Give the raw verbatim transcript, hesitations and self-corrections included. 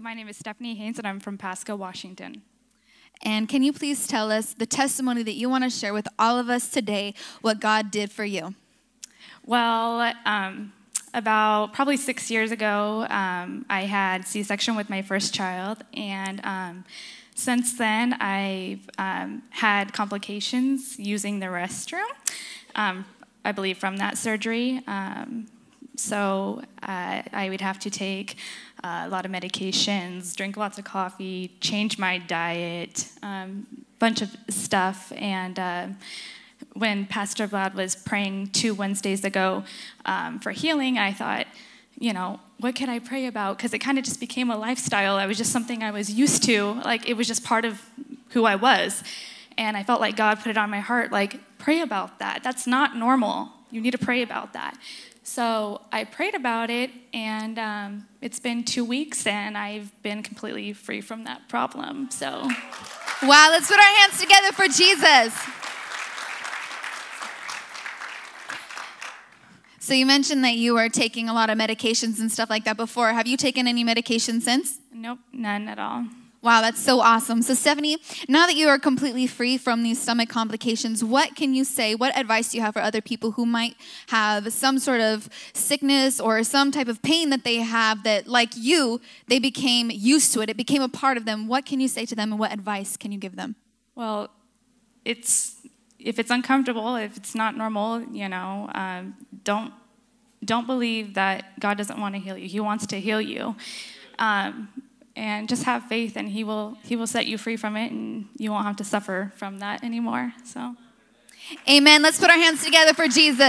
My name is Stephanie Haynes, and I'm from Pasco, Washington. And can you please tell us the testimony that you want to share with all of us today, what God did for you? Well, um, about probably six years ago, um, I had C section with my first child, and um, since then, I've um, had complications using the restroom, um, I believe from that surgery. Um, So uh, I would have to take uh, a lot of medications, drink lots of coffee, change my diet, a um, bunch of stuff. And uh, when Pastor Vlad was praying two Wednesdays ago um, for healing, I thought, you know, what can I pray about? Because it kind of just became a lifestyle. It was just something I was used to. Like, it was just part of who I was. And I felt like God put it on my heart, like, pray about that. That's not normal. You need to pray about that. So I prayed about it, and um, it's been two weeks, and I've been completely free from that problem. So, wow, let's put our hands together for Jesus. So you mentioned that you were taking a lot of medications and stuff like that before. Have you taken any medication since? Nope, none at all. Wow, that's so awesome. So Stephanie, now that you are completely free from these stomach complications, what can you say, what advice do you have for other people who might have some sort of sickness or some type of pain that they have that, like you, they became used to it, it became a part of them. What can you say to them, and what advice can you give them? Well, it's, if it's uncomfortable, if it's not normal, you know, um, don't, don't believe that God doesn't want to heal you. He wants to heal you. Um, And just have faith, and he will, he will set you free from it, and you won't have to suffer from that anymore. So, amen. Let's put our hands together for Jesus.